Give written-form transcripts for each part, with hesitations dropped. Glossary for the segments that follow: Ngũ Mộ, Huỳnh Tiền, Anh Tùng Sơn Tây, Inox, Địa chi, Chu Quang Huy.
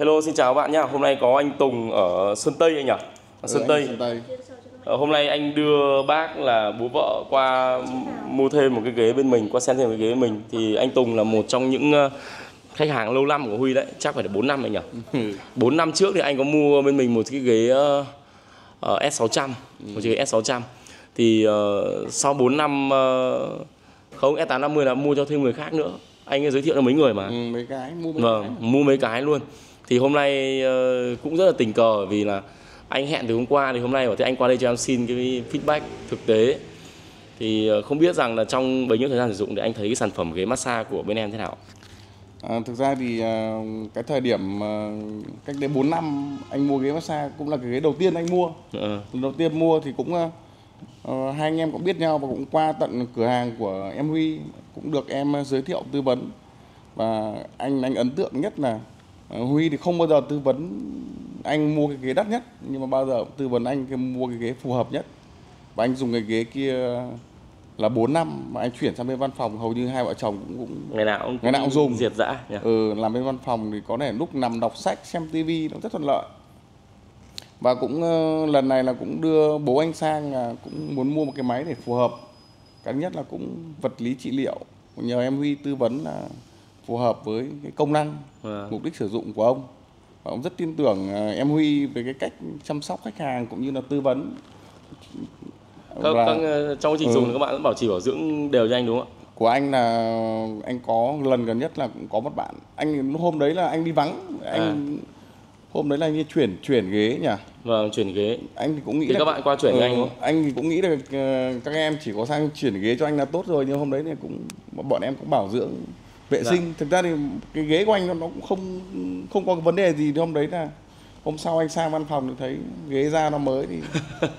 Hello, xin chào các bạn nhá. Hôm nay có anh Tùng ở Sơn Tây anh nhỉ? Sơn Tây. Hôm nay anh đưa bác là bố vợ qua mua thêm một cái ghế bên mình, qua xem thêm một cái ghế bên mình. Thì anh Tùng là một trong những khách hàng lâu năm của Huy đấy, chắc phải là 4 năm anh nhỉ? 4 năm trước thì anh có mua bên mình một cái ghế S600, một cái ghế S600. Thì sau 4 năm không, S850 là mua cho thêm người khác nữa. Anh ấy giới thiệu cho mấy người mà. Mấy cái, mua mấy cái luôn. Thì hôm nay cũng rất là tình cờ vì là anh hẹn từ hôm qua, thì hôm nay bảo thế anh qua đây cho em xin cái feedback thực tế. Thì không biết rằng là trong bấy nhiêu thời gian sử dụng thì anh thấy cái sản phẩm ghế massage của bên em thế nào? Thực ra thì cái thời điểm cách đây 4 năm anh mua ghế massage cũng là cái ghế đầu tiên anh mua. Đầu tiên mua thì cũng hai anh em cũng biết nhau và cũng qua tận cửa hàng của em Huy cũng được em giới thiệu tư vấn. Và anh ấn tượng nhất là Huy thì không bao giờ tư vấn anh mua cái ghế đắt nhất, nhưng mà bao giờ tư vấn anh cái mua cái ghế phù hợp nhất. Và anh dùng cái ghế kia là 4 năm mà anh chuyển sang bên văn phòng, hầu như hai vợ chồng cũng ngày nào cũng dùng diệt dã. Làm bên văn phòng thì có thể lúc nằm đọc sách, xem tivi nó rất thuận lợi. Và cũng lần này là cũng đưa bố anh sang là cũng muốn mua một cái máy để phù hợp. Cái nhất là cũng vật lý trị liệu, nhờ em Huy tư vấn là phù hợp với cái công năng, mục đích sử dụng của ông. Và ông rất tin tưởng em Huy về cái cách chăm sóc khách hàng cũng như là tư vấn. Trong quá trình dùng các bạn cũng bảo trì bảo dưỡng đều cho anh đúng không ạ? Của anh là anh có lần gần nhất là cũng có một bạn, anh hôm đấy là anh đi vắng, hôm đấy là anh đi chuyển ghế nhỉ? Vâng, chuyển ghế. Anh thì cũng nghĩ thì là các bạn qua chuyển anh đúng không? Anh thì cũng nghĩ là các em chỉ có sang chuyển ghế cho anh là tốt rồi, nhưng hôm đấy thì cũng bọn em cũng bảo dưỡng vệ sinh. Thực ra thì cái ghế của anh nó cũng không có vấn đề gì. Hôm đấy là hôm sau anh sang văn phòng thì thấy ghế da nó mới thì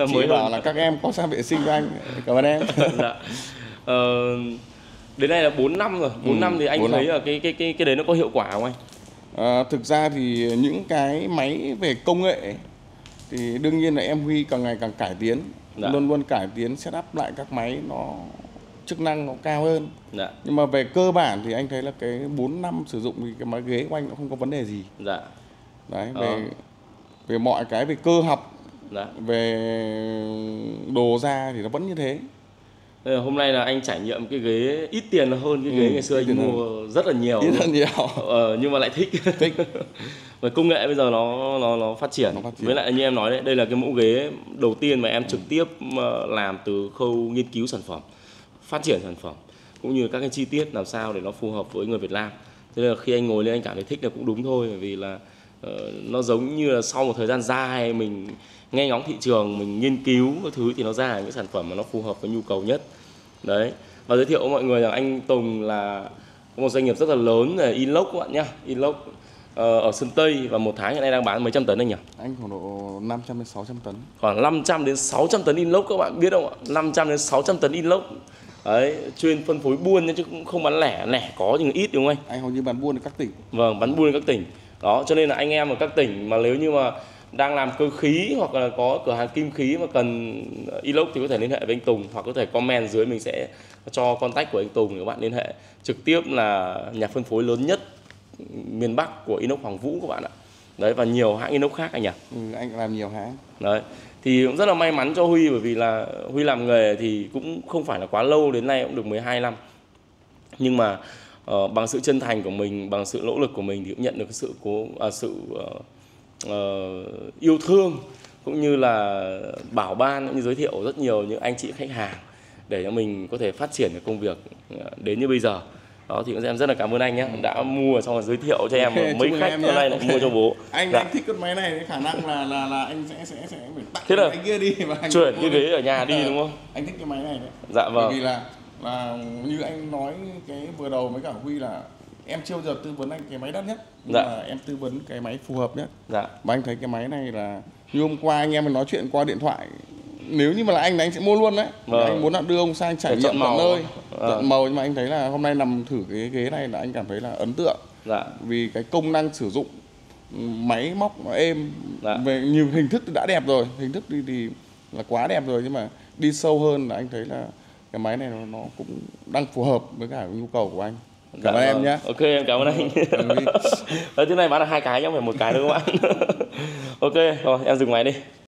chị bảo là các em có sang vệ sinh cho anh. Cảm ơn em. Đến nay là 4 năm rồi. 4 năm thì anh thấy là cái đấy nó có hiệu quả không anh? Thực ra thì những cái máy về công nghệ thì đương nhiên là em Huy càng ngày càng cải tiến, luôn luôn cải tiến, setup lại các máy nó chức năng nó cao hơn. Nhưng mà về cơ bản thì anh thấy là cái 4 năm sử dụng thì cái máy ghế của anh nó không có vấn đề gì. Đấy, về mọi cái, về cơ học, về đồ da thì nó vẫn như thế. Hôm nay là anh trải nghiệm cái ghế ít tiền hơn cái ghế ngày xưa anh mua rất là nhiều. Nhưng mà lại thích. Và công nghệ bây giờ nó phát triển. Với lại như em nói đấy, đây là cái mẫu ghế đầu tiên mà em trực tiếp làm từ khâu nghiên cứu sản phẩm, phát triển sản phẩm cũng như các cái chi tiết làm sao để nó phù hợp với người Việt Nam. Thế là khi anh ngồi lên anh cảm thấy thích là cũng đúng thôi, bởi vì là nó giống như là sau một thời gian dài mình nghe ngóng thị trường, mình nghiên cứu các thứ thì nó ra những sản phẩm mà nó phù hợp với nhu cầu nhất. Đấy. Và giới thiệu với mọi người rằng anh Tùng là một doanh nghiệp rất là lớn là Inox các bạn nhá, Inox ở Sơn Tây, và một tháng hiện nay đang bán mấy trăm tấn anh nhỉ? Anh khoảng độ 500 đến 600 tấn. Khoảng 500 đến 600 tấn Inox các bạn biết không ạ? 500 đến 600 tấn Inox. Đấy, chuyên phân phối buôn chứ cũng không bán lẻ, lẻ có nhưng ít đúng không anh? Anh hầu như bán buôn ở các tỉnh. Vâng, bán buôn ở các tỉnh. Đó, cho nên là anh em ở các tỉnh mà nếu như mà đang làm cơ khí hoặc là có cửa hàng kim khí mà cần Inox thì có thể liên hệ với anh Tùng, hoặc có thể comment dưới mình sẽ cho contact của anh Tùng để các bạn liên hệ. Trực tiếp là nhà phân phối lớn nhất miền Bắc của Inox Hoàng Vũ các bạn ạ. Đấy, và nhiều hãng Inox khác anh nhỉ? Anh làm nhiều hãng. Đấy. Thì cũng rất là may mắn cho Huy, bởi vì là Huy làm nghề thì cũng không phải là quá lâu, đến nay cũng được 12 năm. Nhưng mà bằng sự chân thành của mình, bằng sự nỗ lực của mình thì cũng nhận được sự yêu thương cũng như là bảo ban, cũng như giới thiệu rất nhiều những anh chị khách hàng để cho mình có thể phát triển cái công việc đến như bây giờ. Đó thì em rất là cảm ơn anh nhé, đã mua xong rồi giới thiệu cho em mấy khách hôm nay lại mua cho bố. Anh thích con máy này, khả năng là anh sẽ phải tặng thế cái kia đi và anh chuyển cái ghế ở nhà đi đúng không? Anh thích cái máy này đấy. Dạ vâng. Bởi vì là như anh nói cái vừa đầu với cả Huy là em chưa bao giờ tư vấn anh cái máy đắt nhất, nhưng mà em tư vấn cái máy phù hợp nhất. Và anh thấy cái máy này là như hôm qua anh em mình nói chuyện qua điện thoại, nếu như mà là anh thì anh sẽ mua luôn đấy. Anh muốn là đưa ông sang trải nghiệm tận nơi, tận màu, nhưng mà anh thấy là hôm nay nằm thử cái ghế này là anh cảm thấy là ấn tượng. Vì cái công năng sử dụng, máy móc nó êm, về nhiều hình thức đã đẹp rồi, hình thức thì là quá đẹp rồi, nhưng mà đi sâu hơn là anh thấy là cái máy này nó cũng đang phù hợp với cả nhu cầu của anh. Cảm ơn em nhé. Ok, em cảm ơn anh. Thế này bán là 2 cái chứ không phải 1 cái đúng không ạ? Ok, rồi em dừng máy đi.